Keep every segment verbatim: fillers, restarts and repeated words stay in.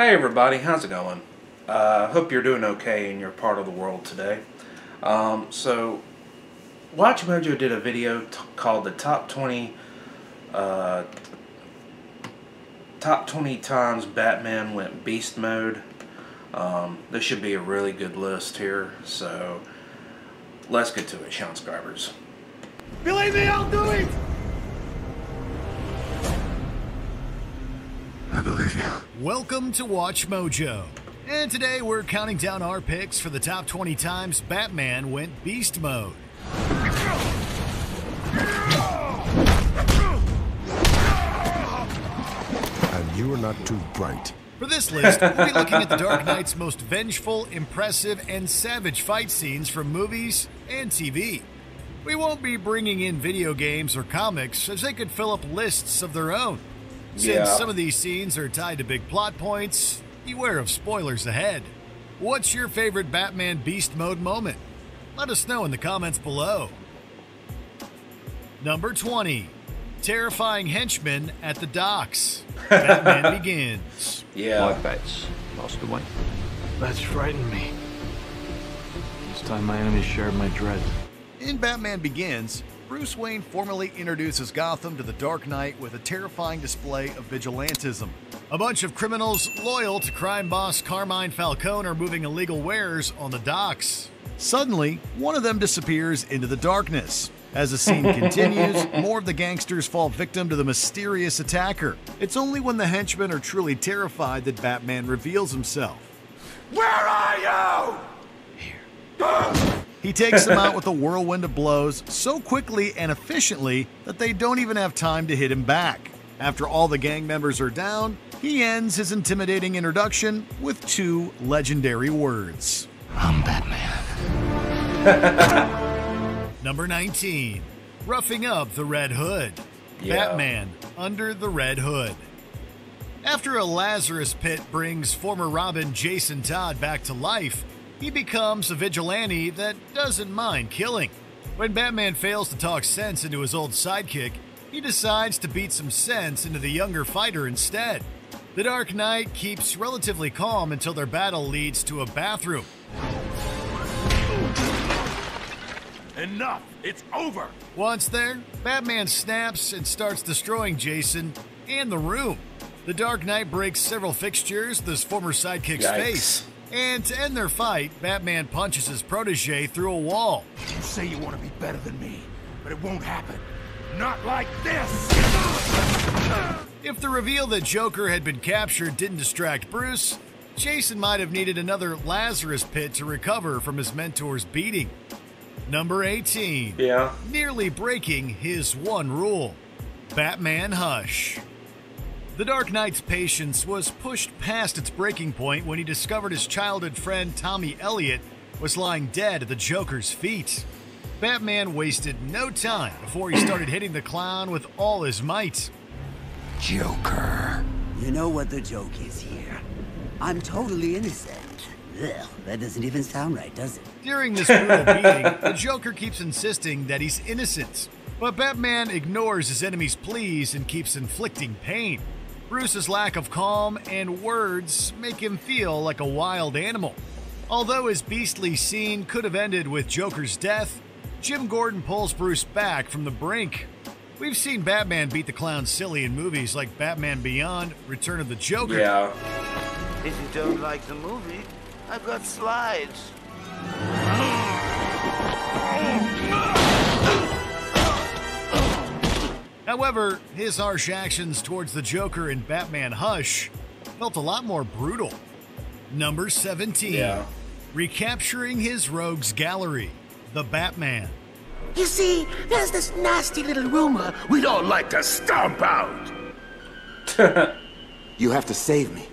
Hey everybody, how's it going? Uh, hope you're doing okay in your part of the world today. Um, so, WatchMojo did a video t called the top twenty, uh, top twenty times Batman went beast mode. Um, this should be a really good list here, so let's get to it, Sean Scribers. Believe me, I'll do it! I believe you. Welcome to WatchMojo, and today we're counting down our picks for the top twenty times Batman went beast mode. And you are not too bright. For this list, we'll be looking at the Dark Knight's most vengeful, impressive, and savage fight scenes from movies and T V. We won't be bringing in video games or comics, as they could fill up lists of their own. Since yeah. some of these scenes are tied to big plot points, beware of spoilers ahead. What's your favorite Batman beast mode moment? Let us know in the comments below. Number twenty. Terrifying henchmen at the docks. Batman Begins. Yeah. My bats lost away. Bats frightened me. This time my enemies shared my dread. In Batman Begins, Bruce Wayne formally introduces Gotham to the Dark Knight with a terrifying display of vigilantism. A bunch of criminals loyal to crime boss Carmine Falcone are moving illegal wares on the docks. Suddenly, one of them disappears into the darkness. As the scene continues, more of the gangsters fall victim to the mysterious attacker. It's only when the henchmen are truly terrified that Batman reveals himself. Where are you? Here. He takes them out with a whirlwind of blows so quickly and efficiently that they don't even have time to hit him back. After all the gang members are down, he ends his intimidating introduction with two legendary words. I'm Batman. Number nineteen. Roughing up the Red Hood. Yeah. Batman Under the Red Hood. After a Lazarus pit brings former Robin Jason Todd back to life, he becomes a vigilante that doesn't mind killing. When Batman fails to talk sense into his old sidekick, he decides to beat some sense into the younger fighter instead. The Dark Knight keeps relatively calm until their battle leads to a bathroom. Enough! It's over! Once there, Batman snaps and starts destroying Jason and the room. The Dark Knight breaks several fixtures with his former sidekick's Yikes. face. And to end their fight, Batman punches his protege through a wall. You say you want to be better than me, but it won't happen. Not like this! If the reveal that Joker had been captured didn't distract Bruce, Jason might have needed another Lazarus pit to recover from his mentor's beating. Number eighteen. Yeah. Nearly breaking his one rule. Batman Hush. The Dark Knight's patience was pushed past its breaking point when he discovered his childhood friend Tommy Elliot was lying dead at the Joker's feet. Batman wasted no time before he started hitting the clown with all his might. Joker. You know what the joke is here. I'm totally innocent. Ugh, that doesn't even sound right, does it? During this brutal beating, the Joker keeps insisting that he's innocent. But Batman ignores his enemy's pleas and keeps inflicting pain. Bruce's lack of calm and words make him feel like a wild animal. Although his beastly scene could have ended with Joker's death, Jim Gordon pulls Bruce back from the brink. We've seen Batman beat the clown silly in movies like Batman Beyond Return of the Joker. Yeah. If you don't like the movie, I've got slides. However, his harsh actions towards the Joker in Batman Hush felt a lot more brutal. Number seventeen. Yeah. Recapturing his rogues gallery, the Batman. You see, there's this nasty little rumor we don't like to stomp out. You have to save me.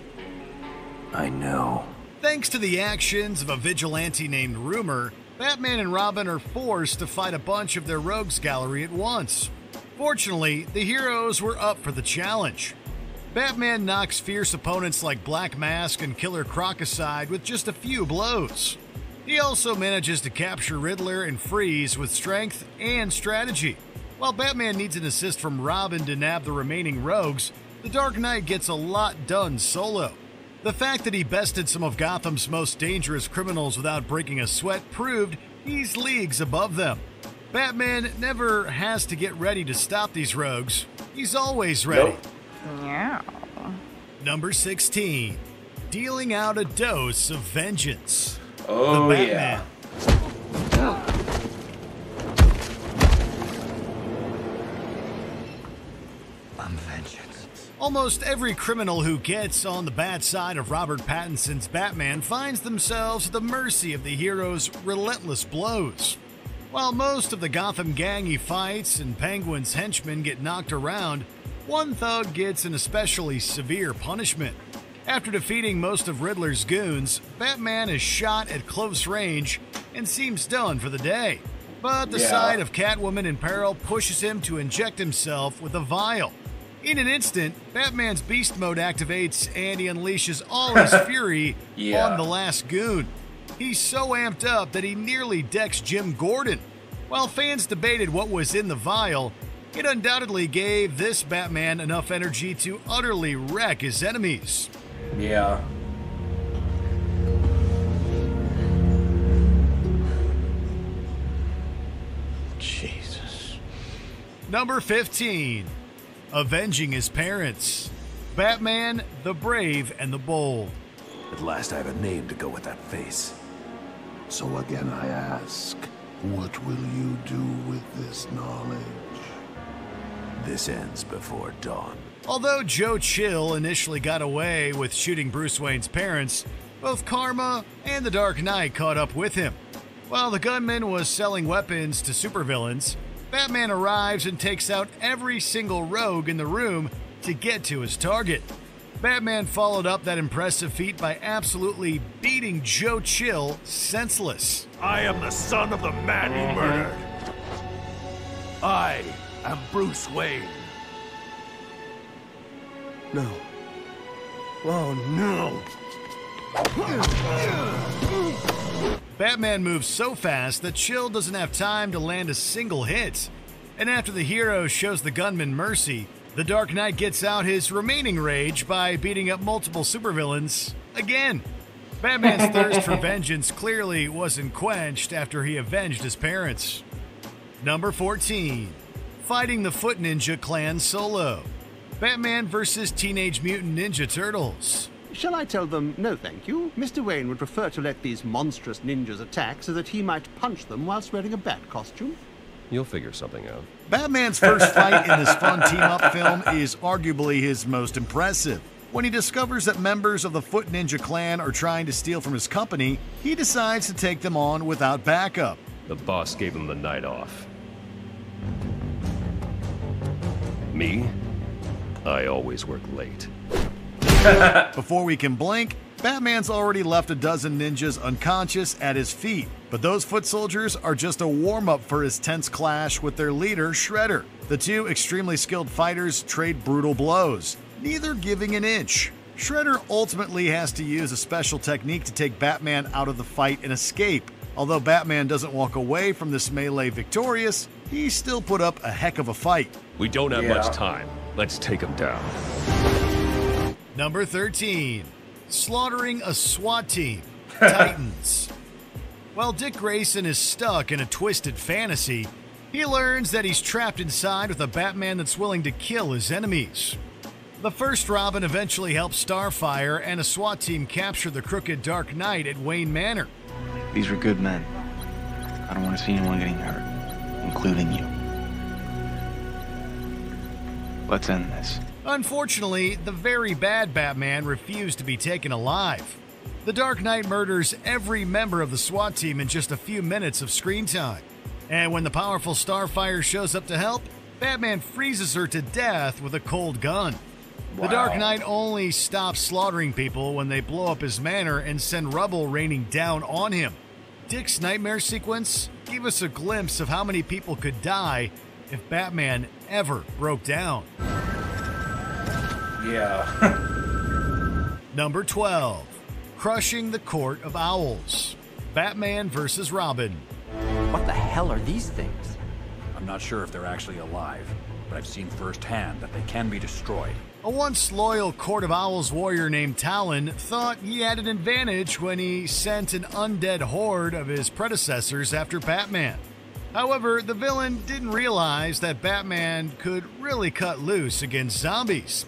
I know. Thanks to the actions of a vigilante named Rumor, Batman and Robin are forced to fight a bunch of their rogues gallery at once. Fortunately, the heroes were up for the challenge. Batman knocks fierce opponents like Black Mask and Killer Croc aside with just a few blows. He also manages to capture Riddler and Freeze with strength and strategy. While Batman needs an assist from Robin to nab the remaining rogues, the Dark Knight gets a lot done solo. The fact that he bested some of Gotham's most dangerous criminals without breaking a sweat proved he's leagues above them. Batman never has to get ready to stop these rogues. He's always ready. Nope. Yeah. Number sixteen. Dealing out a dose of vengeance. Oh, the Batman. Yeah. I'm vengeance. Almost every criminal who gets on the bad side of Robert Pattinson's Batman finds themselves at the mercy of the hero's relentless blows. While most of the Gotham gang he fights and Penguin's henchmen get knocked around, one thug gets an especially severe punishment. After defeating most of Riddler's goons, Batman is shot at close range and seems done for the day. But the yeah. sight of Catwoman in peril pushes him to inject himself with a vial. In an instant, Batman's beast mode activates and he unleashes all his fury yeah. on the last goon. He's so amped up that he nearly decks Jim Gordon. While fans debated what was in the vial, it undoubtedly gave this Batman enough energy to utterly wreck his enemies. Yeah. Jesus. Number fifteen. Avenging his parents. Batman, the Brave and the Bold. At last I have a name to go with that face. So again I ask, what will you do with this knowledge? This ends before dawn. Although Joe Chill initially got away with shooting Bruce Wayne's parents, both Karma and the Dark Knight caught up with him. While the gunman was selling weapons to supervillains, Batman arrives and takes out every single rogue in the room to get to his target. Batman followed up that impressive feat by absolutely beating Joe Chill senseless. I am the son of the man he murdered. I am Bruce Wayne. No. Oh, no. Batman moves so fast that Chill doesn't have time to land a single hit. And after the hero shows the gunman mercy, the Dark Knight gets out his remaining rage by beating up multiple supervillains again. Batman's thirst for vengeance clearly wasn't quenched after he avenged his parents. Number fourteen. Fighting the Foot Ninja clan solo. Batman versus. Teenage Mutant Ninja Turtles. Shall I tell them, no thank you? Mister Wayne would prefer to let these monstrous ninjas attack so that he might punch them whilst wearing a bat costume. You'll figure something out. Batman's first fight in this fun team-up film is arguably his most impressive. When he discovers that members of the Foot Ninja clan are trying to steal from his company, he decides to take them on without backup. The boss gave him the night off. Me? I always work late. Before we can blink, Batman's already left a dozen ninjas unconscious at his feet, but those foot soldiers are just a warm-up for his tense clash with their leader, Shredder. The two extremely skilled fighters trade brutal blows, neither giving an inch. Shredder ultimately has to use a special technique to take Batman out of the fight and escape. Although Batman doesn't walk away from this melee victorious, he still put up a heck of a fight. We don't have yeah. much time. Let's take him down. Number thirteen. Slaughtering a SWAT team, Titans. While Dick Grayson is stuck in a twisted fantasy, he learns that he's trapped inside with a Batman that's willing to kill his enemies. The first Robin eventually helps Starfire and a SWAT team capture the crooked Dark Knight at Wayne Manor. These were good men. I don't want to see anyone getting hurt, including you. Let's end this. Unfortunately, the very bad Batman refused to be taken alive. The Dark Knight murders every member of the SWAT team in just a few minutes of screen time. And when the powerful Starfire shows up to help, Batman freezes her to death with a cold gun. Wow. The Dark Knight only stops slaughtering people when they blow up his manor and send rubble raining down on him. Dick's nightmare sequence gave us a glimpse of how many people could die if Batman ever broke down. Yeah. Number twelve. Crushing the Court of Owls. Batman versus. Robin. What the hell are these things? I'm not sure if they're actually alive, but I've seen firsthand that they can be destroyed. A once loyal Court of Owls warrior named Talon thought he had an advantage when he sent an undead horde of his predecessors after Batman. However, the villain didn't realize that Batman could really cut loose against zombies.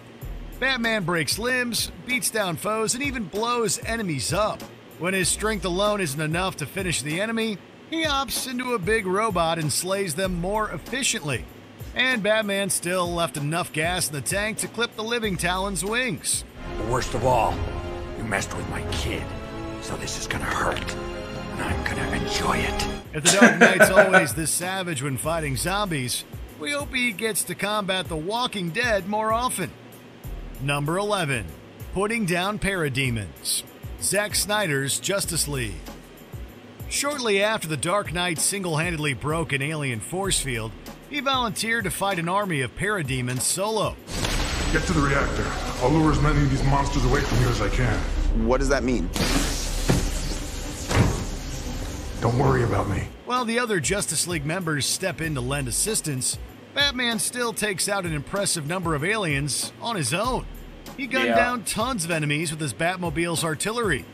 Batman breaks limbs, beats down foes, and even blows enemies up. When his strength alone isn't enough to finish the enemy, he opts into a big robot and slays them more efficiently. And Batman still left enough gas in the tank to clip the living Talon's wings. But worst of all, you messed with my kid, so this is gonna hurt, and I'm gonna enjoy it. If the Dark Knight's always this savage when fighting zombies, we hope he gets to combat the Walking Dead more often. Number eleven. Putting down parademons. Zack Snyder's Justice League. Shortly after the Dark Knight single-handedly broke an alien force field, he volunteered to fight an army of parademons solo. Get to the reactor. I'll lure as many of these monsters away from here as I can. What does that mean? Don't worry about me. While the other Justice League members step in to lend assistance, Batman still takes out an impressive number of aliens on his own. He gunned yeah. down tons of enemies with his Batmobile's artillery.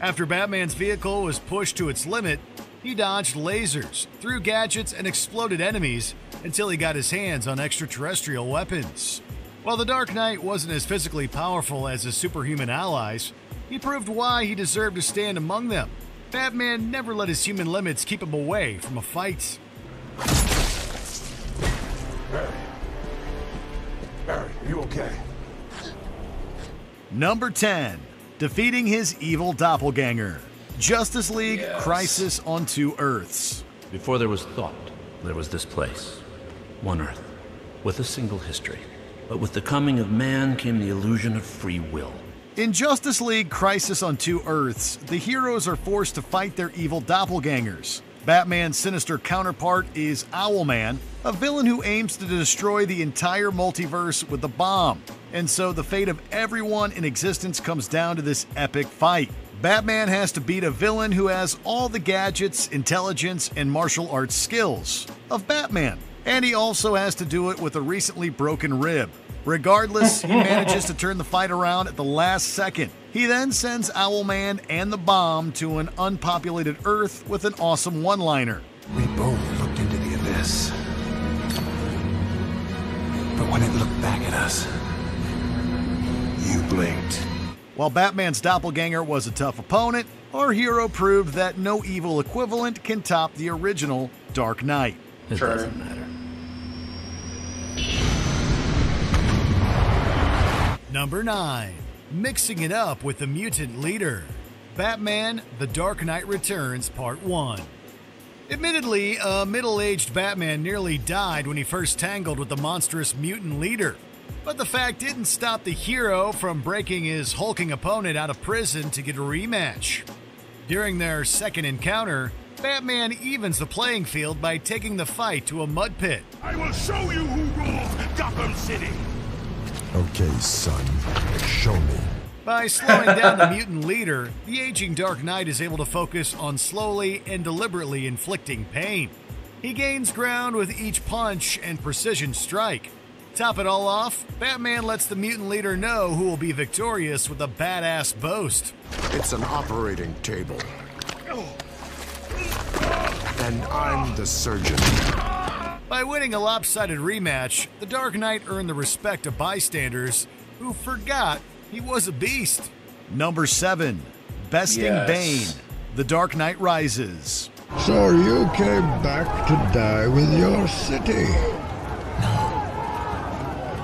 After Batman's vehicle was pushed to its limit, he dodged lasers, threw gadgets, and exploded enemies until he got his hands on extraterrestrial weapons. While the Dark Knight wasn't as physically powerful as his superhuman allies, he proved why he deserved to stand among them. Batman never let his human limits keep him away from a fight. Barry. Barry, are you okay? Number ten. Defeating his evil doppelganger. Justice League yes. Crisis on Two Earths. Before there was thought, there was this place. One Earth, with a single history. But with the coming of man came the illusion of free will. In Justice League Crisis on Two Earths, the heroes are forced to fight their evil doppelgangers. Batman's sinister counterpart is Owlman, a villain who aims to destroy the entire multiverse with a bomb. And so the fate of everyone in existence comes down to this epic fight. Batman has to beat a villain who has all the gadgets, intelligence, and martial arts skills of Batman. And he also has to do it with a recently broken rib. Regardless, he manages to turn the fight around at the last second. He then sends Owlman and the bomb to an unpopulated Earth with an awesome one-liner. We both looked into the abyss. But when it looked back at us, you blinked. While Batman's doppelganger was a tough opponent, our hero proved that no evil equivalent can top the original Dark Knight. It sure. doesn't matter. Number nine. Mixing it up with the mutant leader. Batman The Dark Knight Returns Part one. Admittedly, a middle-aged Batman nearly died when he first tangled with the monstrous mutant leader. But the fact didn't stop the hero from breaking his hulking opponent out of prison to get a rematch. During their second encounter, Batman evens the playing field by taking the fight to a mud pit. I will show you who rules Gotham City! Okay, son, show me. By slowing down the mutant leader, the aging Dark Knight is able to focus on slowly and deliberately inflicting pain. He gains ground with each punch and precision strike. Top it all off, Batman lets the mutant leader know who will be victorious with a badass boast. It's an operating table. And I'm the surgeon. By winning a lopsided rematch, the Dark Knight earned the respect of bystanders who forgot he was a beast. Number seven. Besting yes. Bane. The Dark Knight Rises. So you came back to die with your city. No,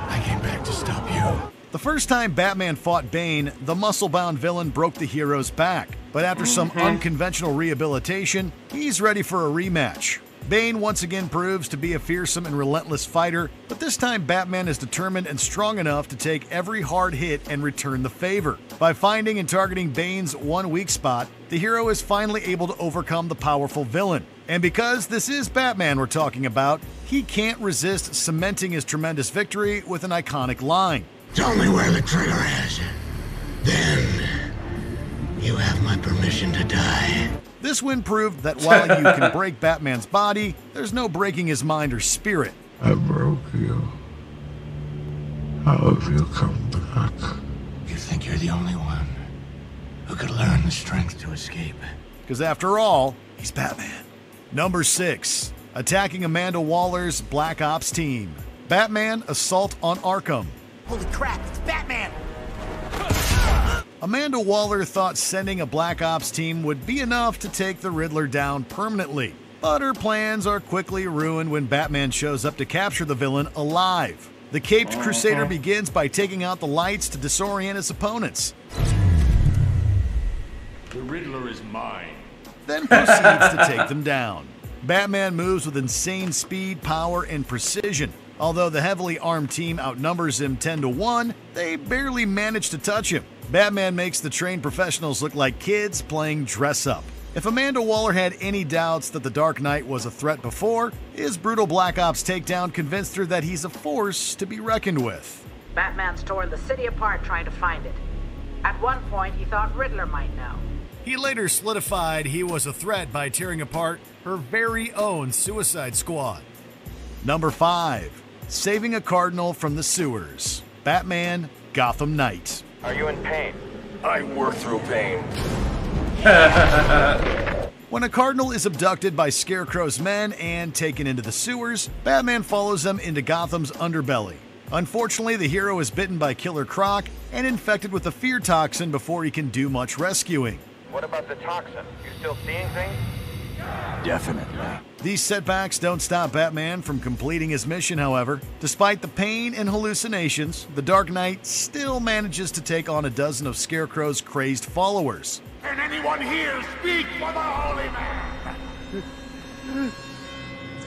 I came back to stop you. The first time Batman fought Bane, the muscle-bound villain broke the hero's back. But after some mm-hmm. unconventional rehabilitation, he's ready for a rematch. Bane once again proves to be a fearsome and relentless fighter, but this time Batman is determined and strong enough to take every hard hit and return the favor. By finding and targeting Bane's one weak spot, the hero is finally able to overcome the powerful villain. And because this is Batman we're talking about, he can't resist cementing his tremendous victory with an iconic line. Tell me where the traitor is, then you have my permission to die. This win proved that while you can break Batman's body, there's no breaking his mind or spirit. I broke you. I hope you'll come back. You think you're the only one who could learn the strength to escape? Because after all, he's Batman. Number six, attacking Amanda Waller's Black Ops team. Batman Assault on Arkham. Holy crap, it's Batman! Amanda Waller thought sending a Black Ops team would be enough to take the Riddler down permanently, but her plans are quickly ruined when Batman shows up to capture the villain alive. The caped Crusader begins by taking out the lights to disorient his opponents. The Riddler is mine. Then proceeds to take them down. Batman moves with insane speed, power, and precision. Although the heavily armed team outnumbers him ten to one, they barely manage to touch him. Batman makes the trained professionals look like kids playing dress-up. If Amanda Waller had any doubts that the Dark Knight was a threat before, his brutal Black Ops takedown convinced her that he's a force to be reckoned with. Batman's torn the city apart trying to find it. At one point, he thought Riddler might know. He later solidified he was a threat by tearing apart her very own Suicide Squad. Number five, saving a Cardinal from the sewers. Batman Gotham Knight. Are you in pain? I work through pain. When a Cardinal is abducted by Scarecrow's men and taken into the sewers, Batman follows them into Gotham's underbelly. Unfortunately, the hero is bitten by Killer Croc and infected with a fear toxin before he can do much rescuing. What about the toxin? You still seeing things? Definitely. These setbacks don't stop Batman from completing his mission, however. Despite the pain and hallucinations, the Dark Knight still manages to take on a dozen of Scarecrow's crazed followers. Can anyone here speak for the Holy Man?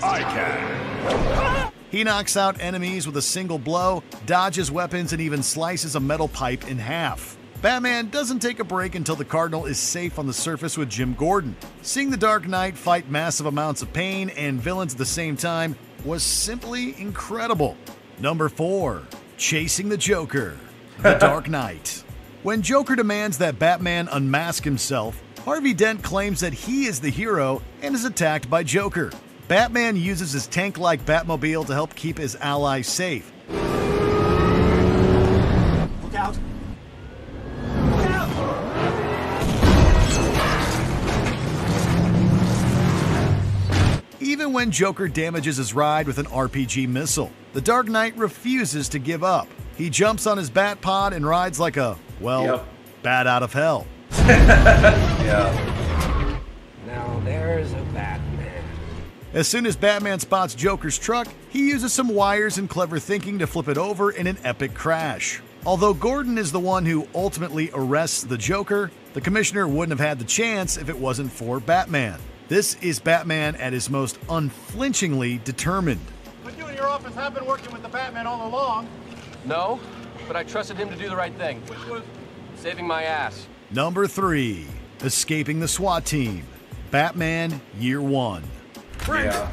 I can. He knocks out enemies with a single blow, dodges weapons, and even slices a metal pipe in half. Batman doesn't take a break until the Cardinal is safe on the surface with Jim Gordon. Seeing the Dark Knight fight massive amounts of pain and villains at the same time was simply incredible. Number four, chasing the Joker, the Dark Knight. When Joker demands that Batman unmask himself, Harvey Dent claims that he is the hero and is attacked by Joker. Batman uses his tank-like Batmobile to help keep his ally safe. Look out! Look out! Even when Joker damages his ride with an R P G missile, the Dark Knight refuses to give up. He jumps on his Batpod and rides like a Well, yep. bat out of hell. Yeah. Now there's a Batman. As soon as Batman spots Joker's truck, he uses some wires and clever thinking to flip it over in an epic crash. Although Gordon is the one who ultimately arrests the Joker, the commissioner wouldn't have had the chance if it wasn't for Batman. This is Batman at his most unflinchingly determined. But you and your office have been working with the Batman all along. No? But I trusted him to do the right thing, which was saving my ass. Number three, escaping the SWAT team, Batman Year One. Freeze! Yeah.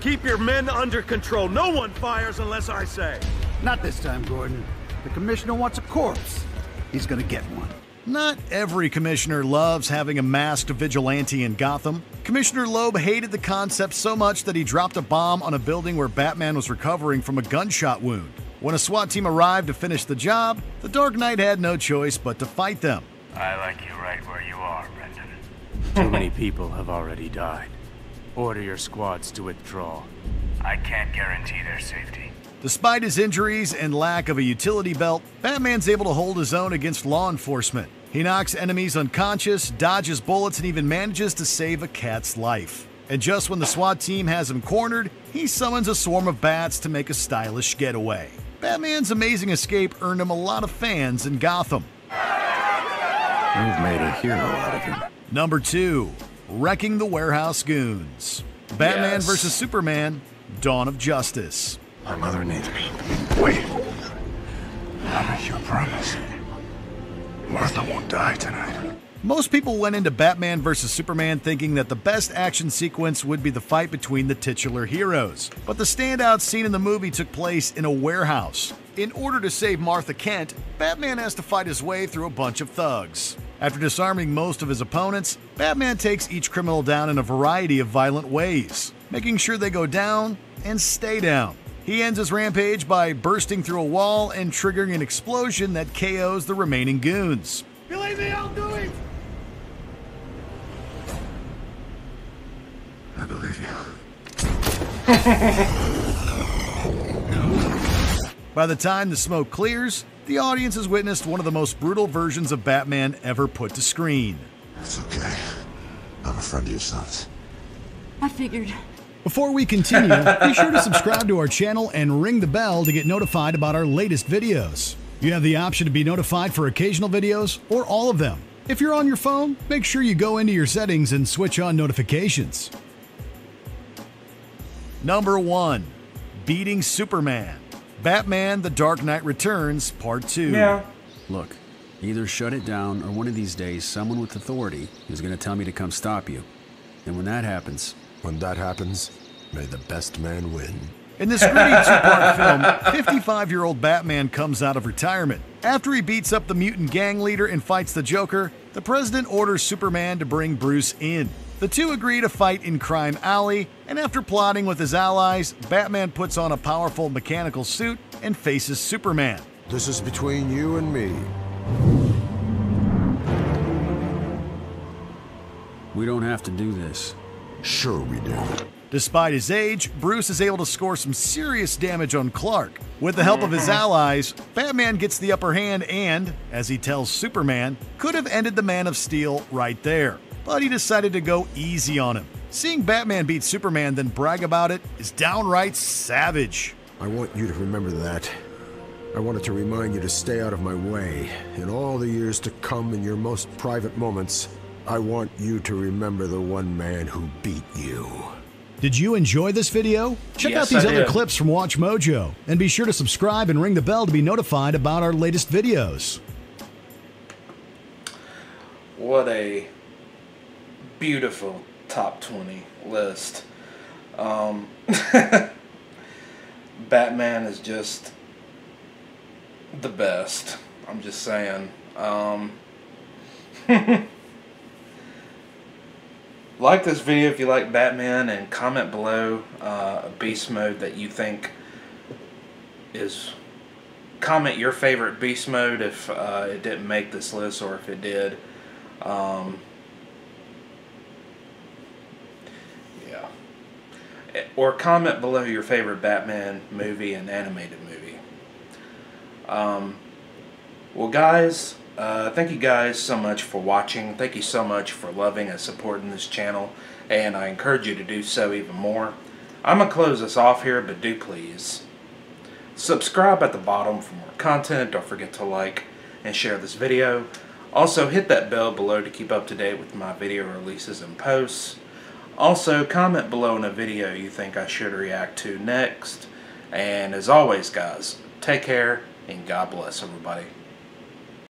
Keep your men under control. No one fires unless I say. Not this time, Gordon. The commissioner wants a corpse. He's gonna get one. Not every commissioner loves having a masked vigilante in Gotham. Commissioner Loeb hated the concept so much that he dropped a bomb on a building where Batman was recovering from a gunshot wound. When a SWAT team arrived to finish the job, the Dark Knight had no choice but to fight them. I like you right where you are, Brendan. Too many people have already died. Order your squads to withdraw. I can't guarantee their safety. Despite his injuries and lack of a utility belt, Batman's able to hold his own against law enforcement. He knocks enemies unconscious, dodges bullets, and even manages to save a cat's life. And just when the SWAT team has him cornered, he summons a swarm of bats to make a stylish getaway. Batman's amazing escape earned him a lot of fans in Gotham. You've made a hero out of him. Number two, wrecking the warehouse goons. Batman yes. versus Superman, Dawn of Justice. My mother needs me. Wait. Not your promise. Martha won't die tonight. Most people went into Batman versus Superman thinking that the best action sequence would be the fight between the titular heroes. But the standout scene in the movie took place in a warehouse. In order to save Martha Kent, Batman has to fight his way through a bunch of thugs. After disarming most of his opponents, Batman takes each criminal down in a variety of violent ways, making sure they go down and stay down. He ends his rampage by bursting through a wall and triggering an explosion that K Os the remaining goons. Believe me, I'll do it! I believe you. By the time the smoke clears, the audience has witnessed one of the most brutal versions of Batman ever put to screen. It's okay. I'm a friend of your son's. I figured. Before we continue, be sure to subscribe to our channel and ring the bell to get notified about our latest videos. You have the option to be notified for occasional videos or all of them. If you're on your phone, make sure you go into your settings and switch on notifications. Number one. Beating Superman. Batman The Dark Knight Returns Part two. Yeah. Look, either shut it down or one of these days someone with authority is going to tell me to come stop you. And when that happens... When that happens, may the best man win. In this gritty two-part film, fifty-five-year-old Batman comes out of retirement. After he beats up the mutant gang leader and fights the Joker, the president orders Superman to bring Bruce in. The two agree to fight in Crime Alley, and after plotting with his allies, Batman puts on a powerful mechanical suit and faces Superman. This is between you and me. We don't have to do this. Sure we do. Despite his age, Bruce is able to score some serious damage on Clark. With the help of his allies, Batman gets the upper hand and, as he tells Superman, could have ended the Man of Steel right there. But he decided to go easy on him. Seeing Batman beat Superman then brag about it is downright savage. I want you to remember that. I wanted to remind you to stay out of my way. In all the years to come, in your most private moments, I want you to remember the one man who beat you. Did you enjoy this video? Check yes, out these I other did. clips from WatchMojo, and be sure to subscribe and ring the bell to be notified about our latest videos. What a beautiful top twenty list. Um, Batman is just the best. I'm just saying. Um, like this video if you like Batman, and comment below uh, a beast mode that you think is... Comment your favorite beast mode if uh, it didn't make this list or if it did. Um, yeah. Or comment below your favorite Batman movie and animated movie. Um, well guys... Uh, thank you guys so much for watching. Thank you so much for loving and supporting this channel, and I encourage you to do so even more. I'm going to close this off here, but do please subscribe at the bottom for more content. Don't forget to like and share this video. Also, hit that bell below to keep up to date with my video releases and posts. Also, comment below in a video you think I should react to next. And as always, guys, take care, and God bless everybody.